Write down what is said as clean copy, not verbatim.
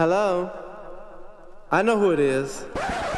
Hello? I know who it is.